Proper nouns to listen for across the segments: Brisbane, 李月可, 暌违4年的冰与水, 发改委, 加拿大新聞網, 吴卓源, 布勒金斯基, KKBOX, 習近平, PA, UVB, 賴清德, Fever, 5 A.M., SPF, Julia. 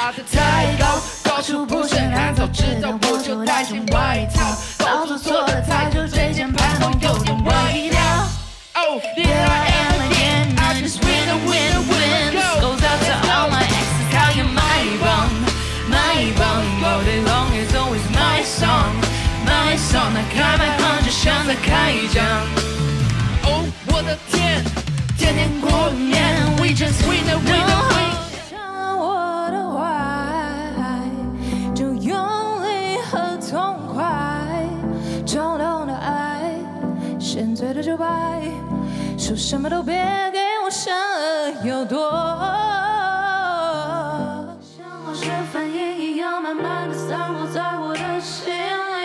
爬得太高，高处不胜寒早知道我就带件外套，早就错了，才就这键盘后有点味道。Oh, here I am again, I just win a win a win. Goes out to all my exes, how you my bum, my bum. All day long is always my song, my song. 那开麦哼就像在开讲。哦，我的天，天天过年 ，We just win a win a win. 像我的怀，就用力和痛快，冲动的爱，先醉的就白。 说什么都别给我想了又多，像化学反应一样，慢慢的散落在我的心里。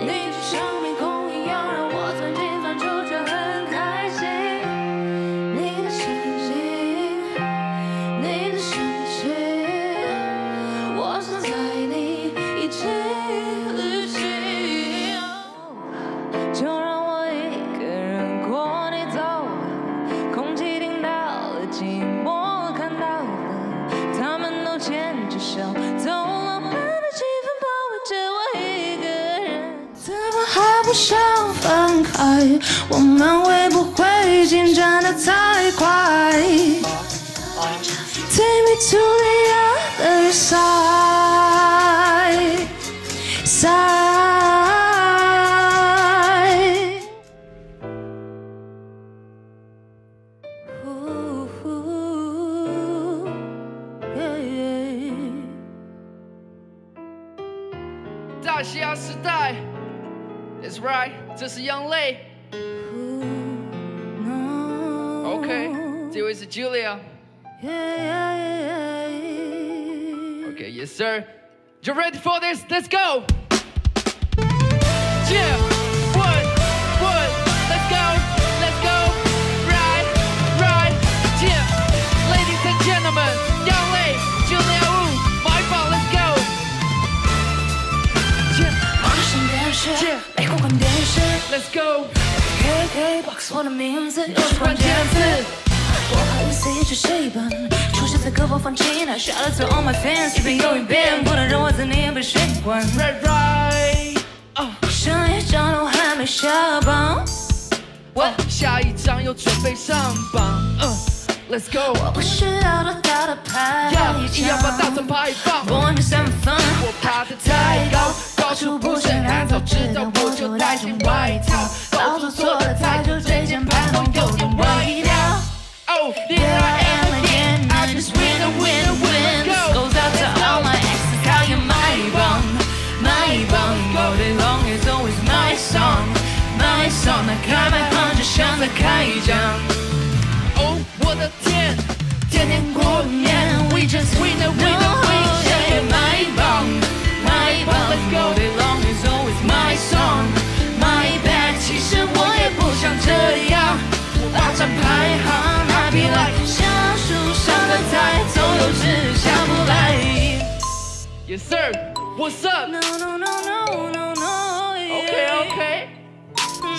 你就像迷宫一样，让我钻进钻出，却很开心。你的神经，你的神情，我想在你一起旅行。就让。 不想分开，我们会不会进展得太快 ？Take me to the other side, side. 大西洋时代。 That's right, this is Young Lei. Okay, this is Julia. Okay, yes sir. You ready for this? Let's go! Yeah! Let's go. KKBOX 我的名字又是关键字。不好意思，一直是一本出现在歌播放器内。Shout out to all my fans， 一遍又一遍，不能让我在你眼边循环。Right right。上一张都还没下榜，我下一张又准备上榜。Let's go。我不需要多大的排场，一样把大声排放。我没三分，我爬得太高。 高处不胜寒，早知道我就带件外套，早就错了，才就这键盘后有点味道。Oh, here I am again, I just win a win a win. Goes out to all my exes, how you my bum, my bum. All day long is always my song, my song. 那开麦哼就像在开讲。哦，我的天，天天过年 ，We just win a win a win. Yeah, my bum. Let's go. All day long is always my song, my bad. 其实我也不想这样，霸占排行。I be like 像树上的太总有枝下不来。Yes sir, what's up? No no no no no no. Okay okay.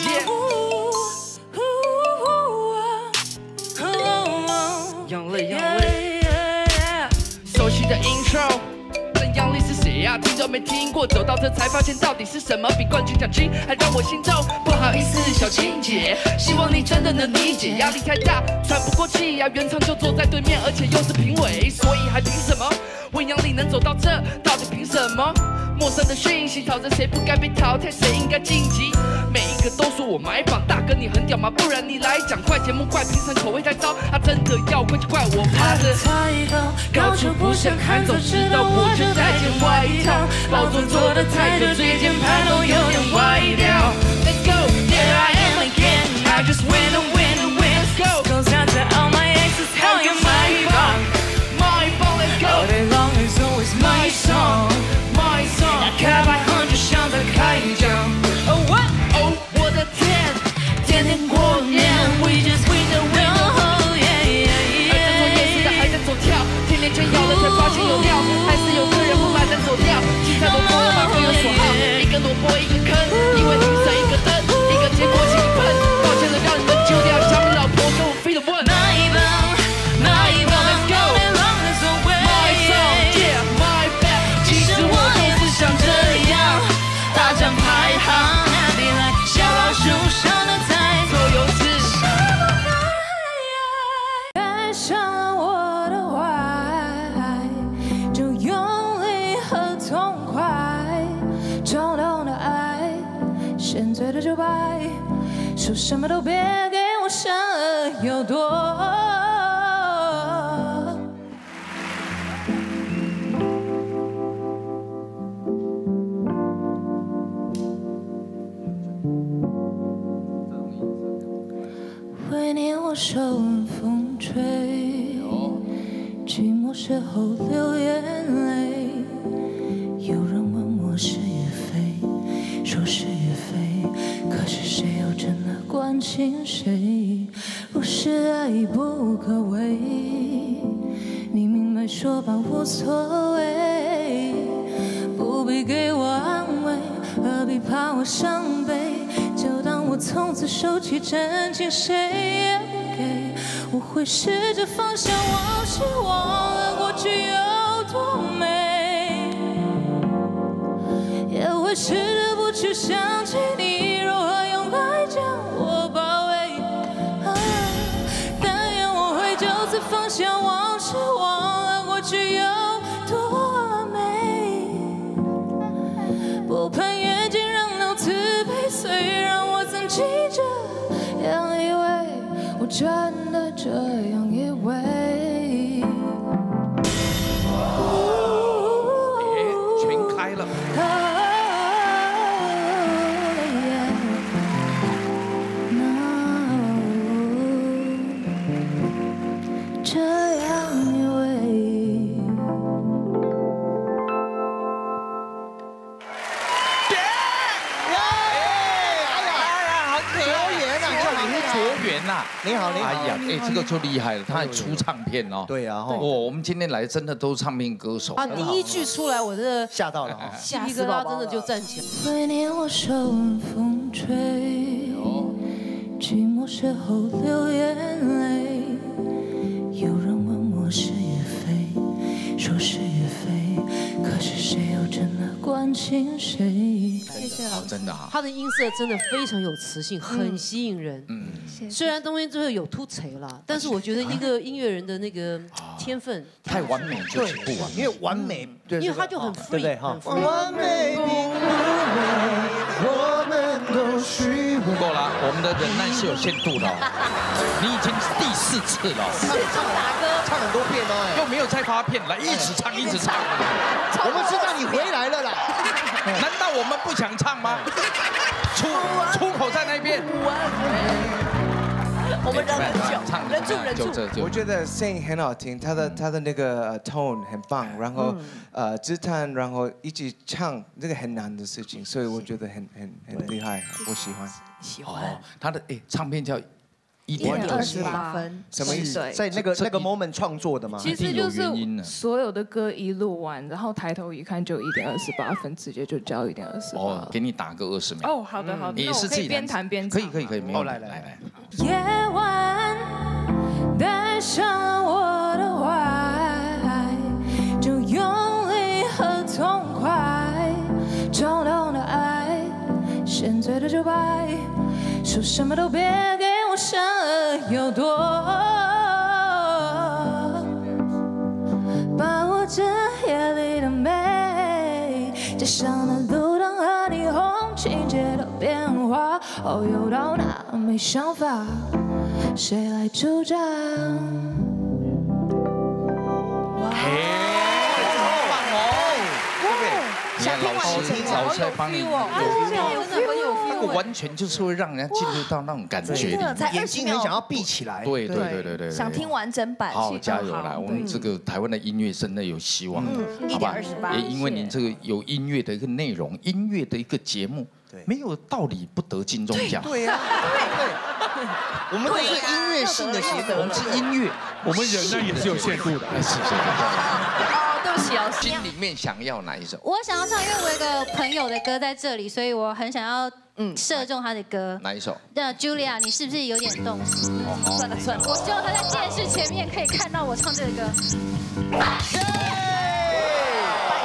Yeah. 杨磊杨磊，熟悉的 intro。 杨丽是谁呀？听都没听过，走到这才发现到底是什么比冠军奖金还让我心动。不好意思，小情节，希望你真的能理解。压力太大，喘不过气呀。原唱就坐在对面，而且又是评委，所以还凭什么？问杨丽能走到这，到底凭什么？陌生的讯息，讨论谁不该被淘汰，谁应该晋级。每一个都说我买榜，大哥你很屌吗？不然你来讲，怪节目怪评审口味太糟。他真的要怪就怪我爬得太高，高处不胜寒，早知道我就带。 带件外套，包装做的太多，最键盘都有点歪掉。Let's go, here I am again, I just win a win a win. Let's go, goes out to all my exes, how you my bum, my bum. Let's go, all day long is always my song, my song. 那开麦哼就像在开讲。Oh what, oh 我的天，天天过年 ，We just win a win a win. Yeah yeah yeah. 还在走夜市的还在走跳，甜甜圈咬了才发现有料，还是有。 走掉，其他萝卜各各有所好，一个萝卜一个坑，因为评审一个灯，一个结果请你喷，抱歉了让你们揪掉，叫你老婆跟我飞了问。My bum, my bum, let's go, my song. 个就拜，说什么都别给我想了又多。怀念我手吻风吹，寂寞时候流眼泪。 关心谁？若是爱已不可为，你明白说吧，无所谓，不必给我安慰，何必怕我伤悲？就当我从此收起真情，谁也不给。我会试着放下往事，忘了过去有多美，也会试着不去想起你如何用爱将我。 放下往事，忘了过去有多美。不盼缘尽，仍留慈悲。虽然我曾经这样以为，我真的这样以为。全开了。这样以为。别！哇！哎呀，好可爱啊！卓源呐，你好，你好。哎呀，哎，这个就厉害了，他还出唱片哦。对呀。哦，我们今天来真的都是唱片歌手。啊，第一句出来，我真的吓到了，吓死他，真的就站起来。怀念我手吻风吹，寂寞时候流眼泪。 有人问我是与非，说是与非，可是谁又真的关心谁？谢谢老师，真的哈，他的音色真的非常有磁性，很吸引人。嗯，虽然中间最后有突锤了，但是我觉得一个音乐人的那个天分太完美就是不完美，因为完美，因为他就很 free， 很 free。完美并不美，我们都虚伪。够了，我们的忍耐是有限度的。你已经第4次了。 打歌唱很多遍哦，又没有在发片，来一直唱一直唱。我们知道你回来了啦，难道我们不想唱吗？出口在那边。我们忍住，忍住。我觉得声音很好听，他的那个 tone 很棒，然后姿态，然后一起唱这个很难的事情，所以我觉得很厉害，我喜欢。喜欢。他的唱片叫。 1.28分，什么意思？在那个 moment 创作的吗？其实就是所有的歌一录完，然后抬头一看就1.28分，直接就交1.28。哦，给你打个20秒。哦，好的好的，也是自己边弹边唱。可以，没有。来。夜晚带上了我的怀，就用力和痛快，冲动的爱，先醉的就拜，说什么都别给。 想了又多，把握这夜里的美，加上那路灯和霓虹，情节的变化，哦，有到哪没想法，谁来主掌？哇！好棒哦！你看老师在帮你，那个完全就是会让人家进入到那种感觉里，眼睛很想要闭起来。对。想听完整版。好，加油啦！我们这个台湾的音乐真的有希望的，好吧？也因为您这个有音乐的一个内容，音乐的一个节目，没有道理不得金钟奖。对呀，对。我们都是音乐性的节目，我们是音乐，我们人呢也是有限度的。是。 心里面想要哪一首？我想要唱，因为我有个朋友的歌在这里，所以我很想要射中他的歌。哪一首？那 Julia， 你是不是有点动心？算了，我希望他在电视前面可以看到我唱这个歌。好，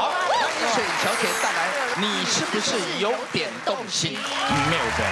欢迎水小姐带来，你是不是有点动心？没有的。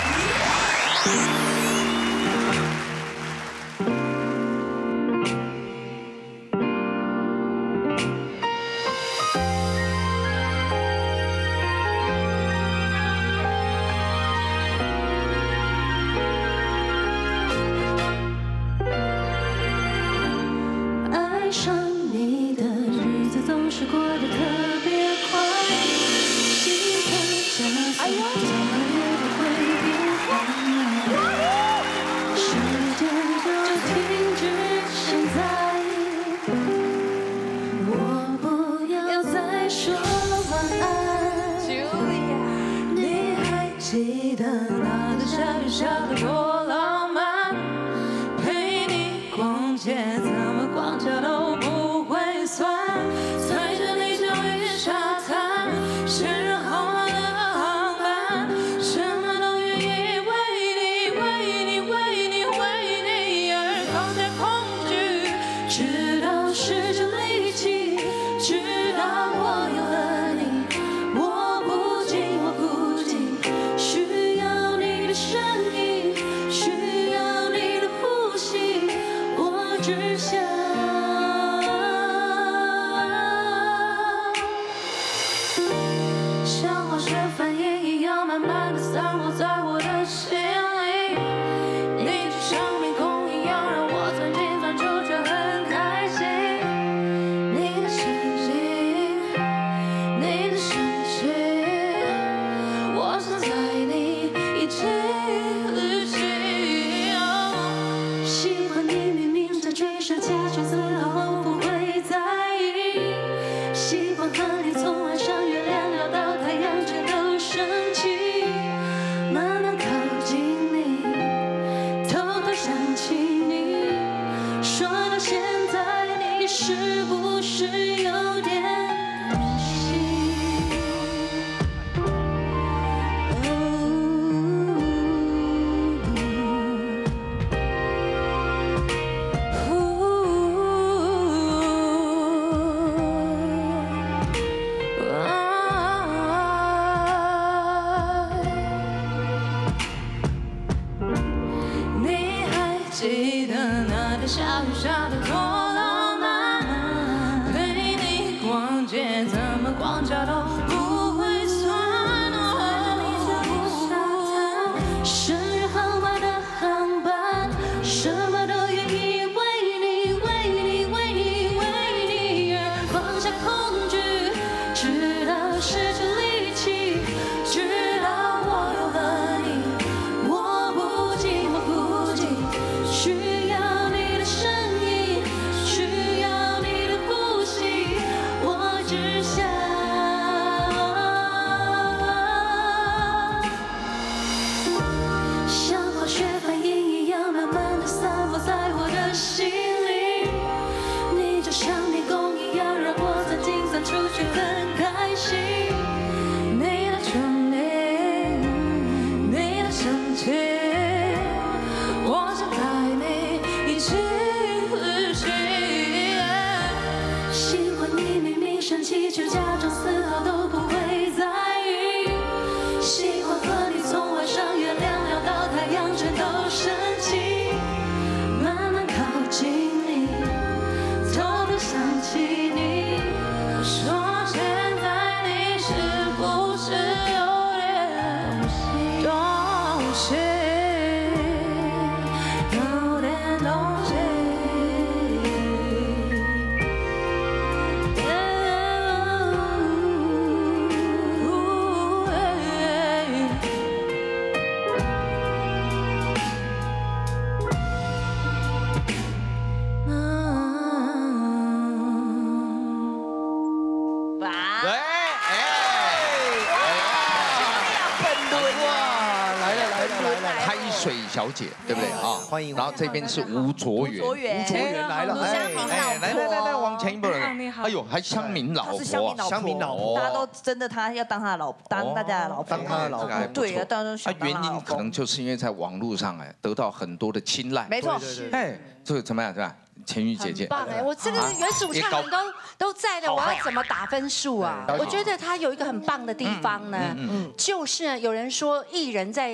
小姐，对不对啊？欢迎。然后这边是吴卓源，吴卓源来了，哎，来，往前一步。哎呦，还乡民老婆，乡民老婆，大家都真的他要当他的老婆，当大家的老婆，当他的老婆，对啊，当他。原因可能就是因为在网络上哎得到很多的青睐，没错，哎，就是怎么样，对吧？陈玉姐姐，棒哎！我这个原主唱们都在的，我要怎么打分数啊？我觉得他有一个很棒的地方呢，就是有人说艺人在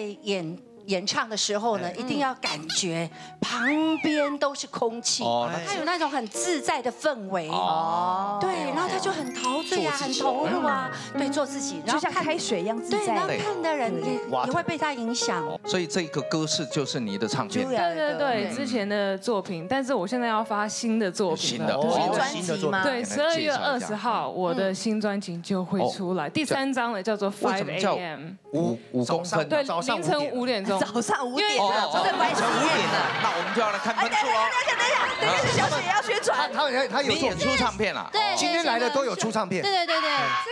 演唱的时候呢，一定要感觉旁边都是空气，他有那种很自在的氛围。哦，对，然后他就很陶醉对呀，很投入啊，对，做自己，就像开水一样自在。对，然后看的人也会被他影响。所以这个歌是就是你的唱片。对对对，之前的作品，但是我现在要发新的作品了。新专辑吗？对，12月20号我的新专辑就会出来，第3张了，叫做 5 A.M. 5公分。对，凌晨5点钟。早上5点。因为5点了，那我们就要来看分数哦。等一下，小雪要宣传。他有演出唱片了。对，今天来的都有出唱片。对，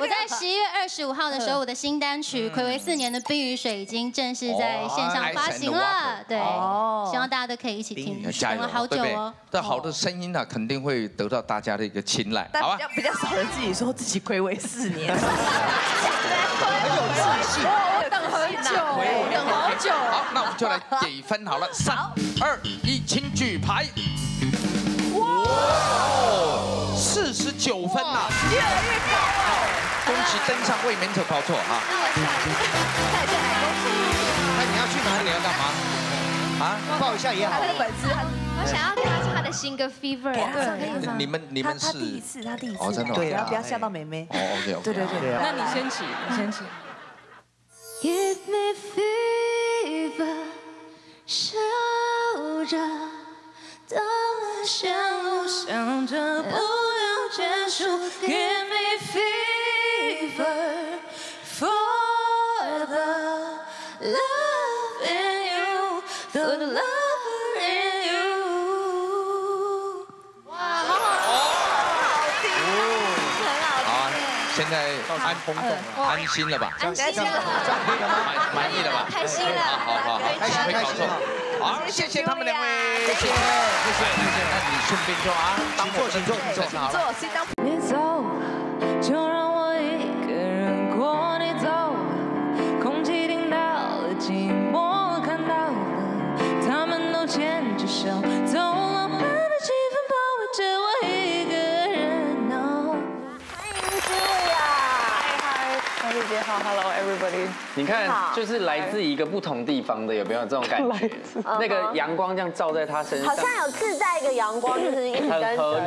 我在11月25号的时候，我的新单曲《暌违4年的冰与水》已经正式在线上发行了。对，希望大家都可以一起听，等了好久哦。这好的声音呢，肯定会得到大家的一个青睐，好吧？比较少人自己说自己暌违4年，很有自信。我等好久，等好久。好，那我们就来给分好了，3、2、1，请举牌。哇，49分呐！越来越高了，恭喜登上卫冕者宝座啊！那我去，再见，恭喜！那你要去哪里？要干嘛？啊，抱一下也好。他的粉丝，我想要他唱他的新歌《Fever》。你们是？他第一次。哦，真的。对，不要吓到妹妹。哦 ，OK。对。那你先起，Give me fever， 烧着。 当我相想着不能结束 ，Give me fever for the love in you, for the love in you。哇，好好听，很好听。现在安心了吧？安心了，满意了吧？开心了，好，开心。 好，谢谢他们两位，谢谢。那你顺便坐啊，请坐。你走，就让我一个人过。你走，空气听到了，寂寞看到了，他们都牵着手走了，把的气氛包围着我一个人。欢迎 Julia， 大家好 ，Hello everybody。你看，就是来自一个不同地方的，有没有这种感觉？那个阳光这样照在他身上，好像有自带一个阳光，就是一直跟着他。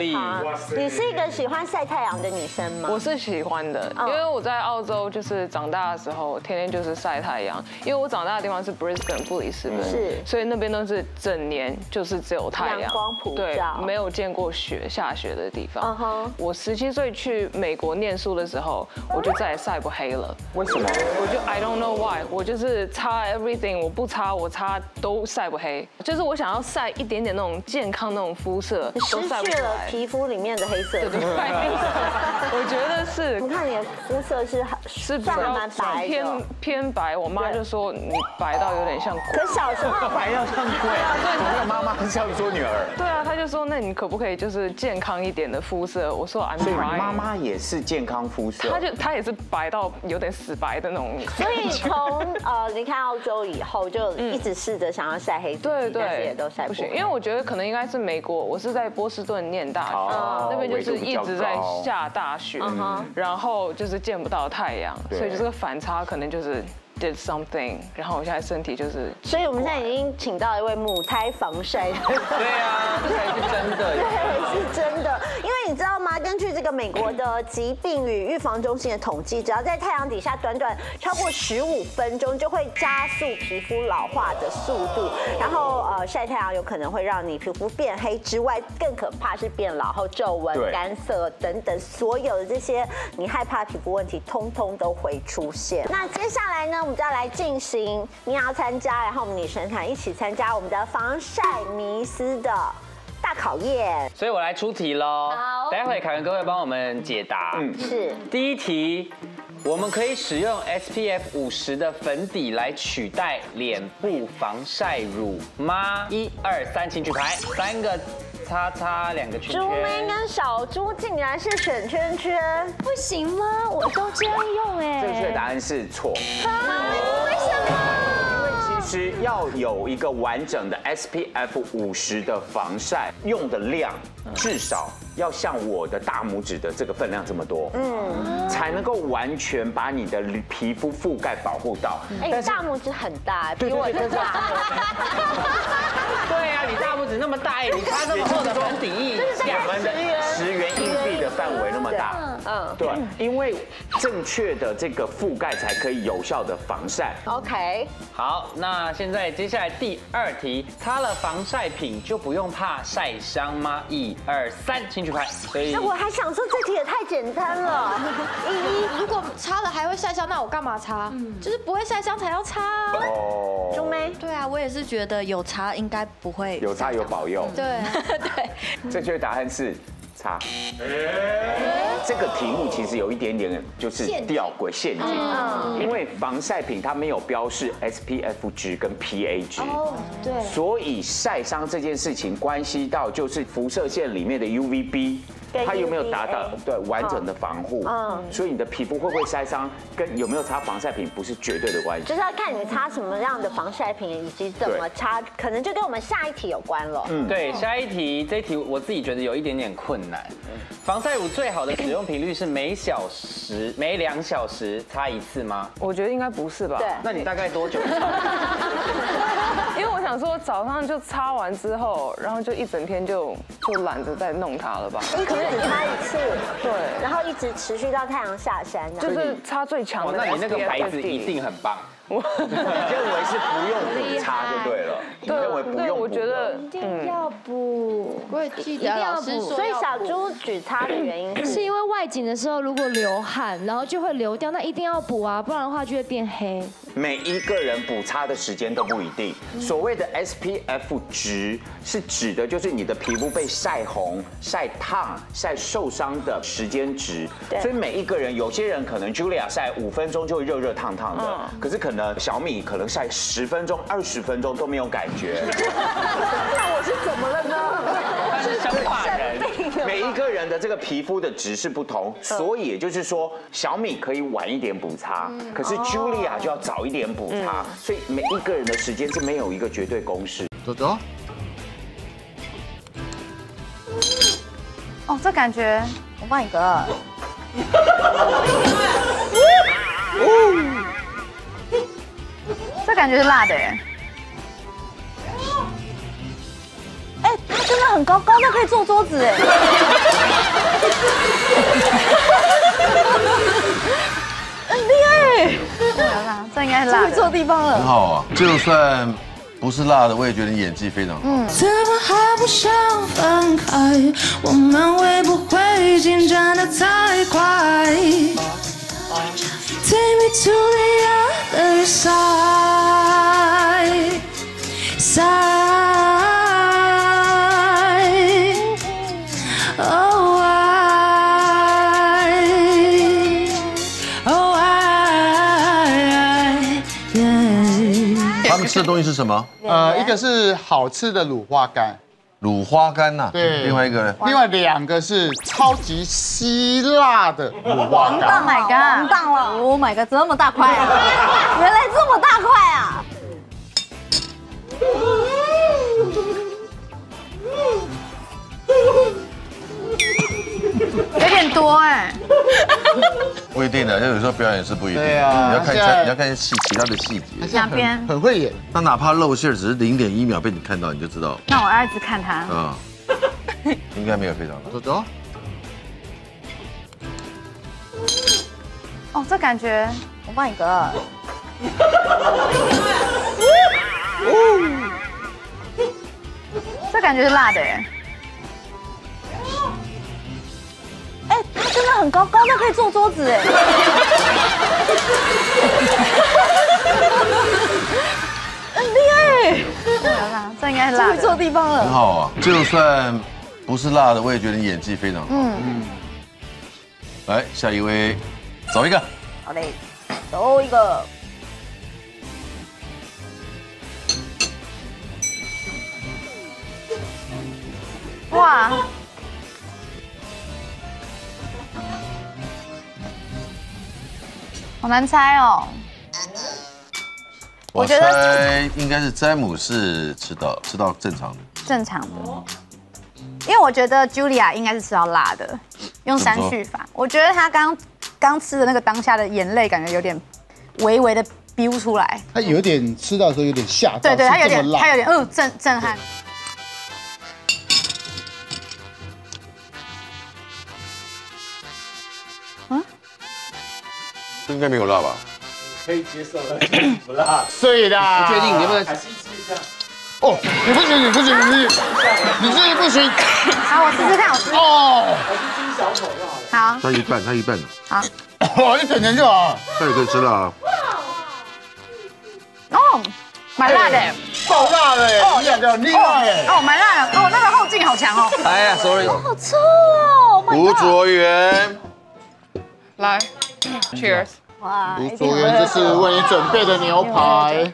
你是一个喜欢晒太阳的女生吗？我是喜欢的，因为我在澳洲就是长大的时候，天天就是晒太阳。因为我长大的地方是 Brisbane 布里斯本，所以那边都是整年就是只有太阳，阳光普照，对，没有见过雪下雪的地方。我17岁去美国念书的时候，我就再也晒不黑了。为什么？我就 I don't。 No why， 我就是擦 everything， 我不擦，我擦都晒不黑。就是我想要晒一点点那种健康那种肤色，都晒不了皮肤里面的黑色。我觉得是。你看你的肤色是比较偏白，我妈就说你白到有点像鬼。可小时候白到像鬼，对，妈妈很想说女儿。对啊，她就说那你可不可以就是健康一点的肤色？我说 I'm fine。妈妈也是健康肤色，她也是白到有点死白的那种。所以。 从离开澳洲以后，就一直试着想要晒黑，但是也都晒不行。因为我觉得可能应该是美国，我是在波士顿念大学，那边就是一直在下大雪，然后就是见不到太阳，所以就这个反差可能就是 did something。然后我现在身体就是，所以我们现在已经请到一位母胎防晒的，对啊，这才是真的，对，是真的，因为。 你知道吗？根据这个美国的疾病与预防中心的统计，只要在太阳底下短短超过15分钟，就会加速皮肤老化的速度。然后晒太阳有可能会让你皮肤变黑之外，更可怕是变老后皱纹、干涩等等，所有的这些你害怕皮肤问题，通通都会出现。那接下来呢，我们就要来进行你也要参加，然后我们女神团一起参加我们的防晒迷思的。 大考验，所以我来出题喽。好，待会凯文哥会帮我们解答。是。第一题，我们可以使用 SPF 50的粉底来取代脸部防晒乳吗？1、2、3，请举牌。3个叉叉，2个圈圈。猪妹跟小猪竟然是选圈圈，不行吗？我都这样用哎。正确的答案是错。为什么？ 是要有一个完整的 SPF 50的防晒，用的量至少要像我的大拇指的这个分量这么多，才能够完全把你的皮肤覆盖保护到。哎，你大拇指很大，比我的大。对啊，你大拇指那么大，你擦这么厚的粉底液，2分的10元硬币的。的范围那么大，嗯，对，因为正确的这个覆盖才可以有效的防晒。OK， 好，那现在接下来第二题，擦了防晒品就不用怕晒伤吗？1、2、3，请举牌。所以，那我还想说这题也太简单了。如果擦了还会晒伤，那我干嘛擦？就是不会晒伤才要擦啊。哦，中梅，对啊，我也是觉得有擦应该不会。有擦有保佑。对对，正确答案是。 擦，这个题目其实有一点点就是吊诡陷阱，因为防晒品它没有标示 SPF 值跟 PA 值，对，所以晒伤这件事情关系到就是辐射线里面的 UVB。 它有没有达到对完整的防护？嗯，所以你的皮肤会不会晒伤，跟有没有擦防晒品不是绝对的关系，就是要看你擦什么样的防晒品以及怎么擦，可能就跟我们下一题有关了。嗯，对，下一题这一题我自己觉得有一点点困难。防晒乳最好的使用频率是每2小时擦一次吗？我觉得应该不是吧？对，那你大概多久？因为我想说早上就擦完之后，然后就一整天就懒得再弄它了吧。 只擦一次，对，然后一直持续到太阳下山，就是擦最强的。那你那个牌子一定很棒，我认为是不用补擦就对了。对，对，我觉得一定要补，我也记得老师说。所以小猪举擦的原因是因为外景的时候如果流汗，然后就会流掉，那一定要补啊，不然的话就会变黑。每一个人补擦的时间都不一定。所谓的 SPF 值是指的就是你的皮肤被晒红、晒烫。 晒受伤的时间值，所以每一个人，有些人可能 Julia 晒5分钟就会热热烫烫的，可是可能小米可能晒10分钟、20分钟都没有感觉。那我是怎么了呢？是生病。每一个人的这个皮肤的值是不同，所以也就是说，小米可以晚一点补擦，可是 Julia 就要早一点补擦，所以每一个人的时间是没有一个绝对公式。走走。 哦，这感觉我换一个。哦，这感觉是辣的耶。哎，它真的很高，高到可以坐桌子哎。很厉害。这应该是辣的。坐地方了。很好啊，就算。 不是辣的，我也觉得你演技非常好。怎么还不想放开？我们会不会进展得太快 ？Take me to the other side, Oh I, oh I, yeah. 他们吃的东西是什么？ 一个是好吃的卤花干，卤花干呐，对。另外一个呢？另外2个是超级希腊的卤花干。Oh my god！ 当了 ！Oh my god！ 这么大块啊！原来这么大块啊！有点多哎。不一定的，有时候表演是不一定的，你要看其他的细节。哪边很会演？那哪怕露馅，只是0.1秒被你看到，你就知道。那我儿子看他。啊，应该没有非常多。走走。哦，这感觉我换一个。哦，这感觉是辣的耶。 哎，它真的很高，高到可以坐桌子哎！很厉害，这应该是辣的，坐地方了。很好啊，就算不是辣的，我也觉得你演技非常好。来，下一位，走一个。好嘞，走一个。哇！ 好难猜哦！我觉得应该是詹姆士吃到正常的，因为我觉得 Julia 应该是吃到辣的，用3序法。我觉得她刚吃的那个当下的眼泪，感觉有点微微的飙出来。她有点吃到的时候有点吓到，对对，她有点震撼。啊？应该没有辣吧？可以接受的，不辣。碎的。不确定你能不能？还是试一下。哦，你不行，你不行，你这也不行。好，我试试看，我试。哦。还是吃一小口就好了。好。他一半。好。哦，一整点就好。那也可以吃辣。哦，蛮辣的。 爆辣的耶！你讲的厉害耶！哦，蛮辣的哦，那个后劲好强哦。哎呀 ，sorry。好吃哦！吴卓源，来 ，cheers！ 哇，吴卓源这是为你准备的牛排。